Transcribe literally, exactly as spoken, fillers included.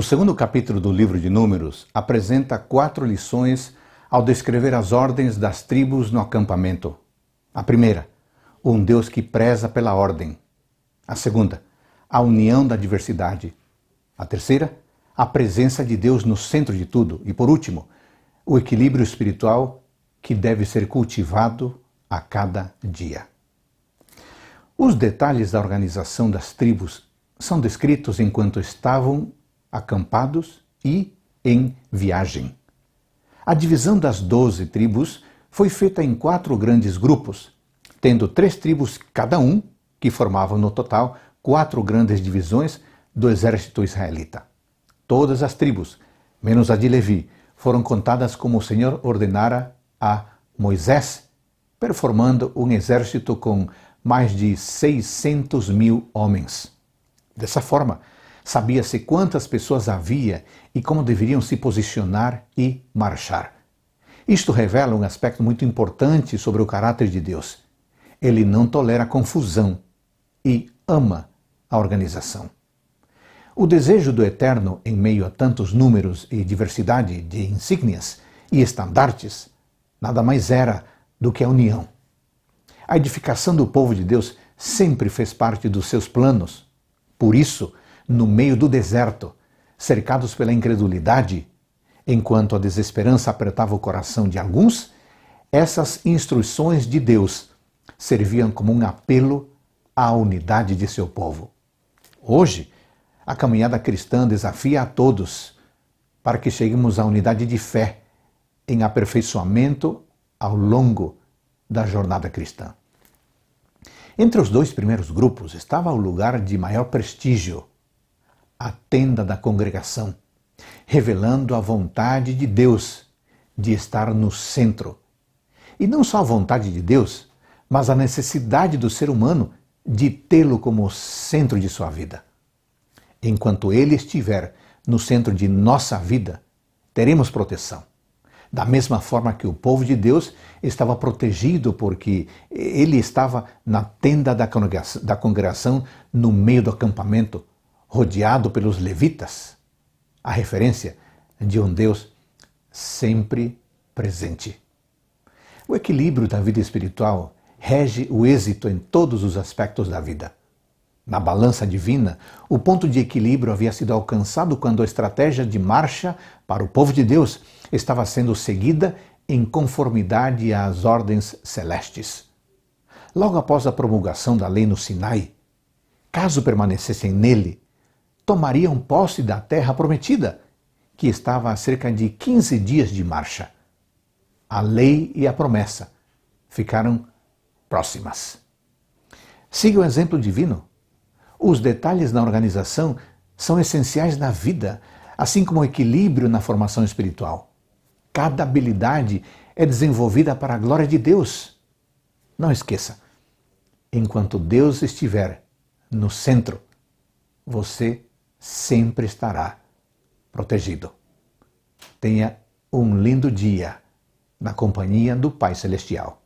O segundo capítulo do livro de Números apresenta quatro lições ao descrever as ordens das tribos no acampamento. A primeira, um Deus que preza pela ordem. A segunda, a união da diversidade. A terceira, a presença de Deus no centro de tudo. E por último, o equilíbrio espiritual que deve ser cultivado a cada dia. Os detalhes da organização das tribos são descritos enquanto estavam acampados e em viagem. A divisão das doze tribos foi feita em quatro grandes grupos, tendo três tribos cada um, que formavam no total quatro grandes divisões do exército israelita. Todas as tribos, menos a de Levi, foram contadas como o Senhor ordenara a Moisés, performando um exército com mais de seiscentos mil homens. Dessa forma, sabia-se quantas pessoas havia e como deveriam se posicionar e marchar. Isto revela um aspecto muito importante sobre o caráter de Deus. Ele não tolera confusão e ama a organização. O desejo do Eterno, em meio a tantos números e diversidade de insígnias e estandartes, nada mais era do que a união. A edificação do povo de Deus sempre fez parte dos seus planos. Por isso, no meio do deserto, cercados pela incredulidade, enquanto a desesperança apertava o coração de alguns, essas instruções de Deus serviam como um apelo à unidade de seu povo. Hoje, a caminhada cristã desafia a todos para que cheguemos à unidade de fé em aperfeiçoamento ao longo da jornada cristã. Entre os dois primeiros grupos estava o lugar de maior prestígio, a tenda da congregação, revelando a vontade de Deus de estar no centro. E não só a vontade de Deus, mas a necessidade do ser humano de tê-lo como centro de sua vida. Enquanto ele estiver no centro de nossa vida, teremos proteção. Da mesma forma que o povo de Deus estava protegido porque ele estava na tenda da congregação, da congregação no meio do acampamento, rodeado pelos levitas, a referência de um Deus sempre presente. O equilíbrio da vida espiritual rege o êxito em todos os aspectos da vida. Na balança divina, o ponto de equilíbrio havia sido alcançado quando a estratégia de marcha para o povo de Deus estava sendo seguida em conformidade às ordens celestes. Logo após a promulgação da lei no Sinai, caso permanecessem nele, tomariam posse da terra prometida, que estava a cerca de quinze dias de marcha. A lei e a promessa ficaram próximas. Siga o exemplo divino. Os detalhes na organização são essenciais na vida, assim como o equilíbrio na formação espiritual. Cada habilidade é desenvolvida para a glória de Deus. Não esqueça, enquanto Deus estiver no centro, você sempre estará protegido. Tenha um lindo dia na companhia do Pai Celestial.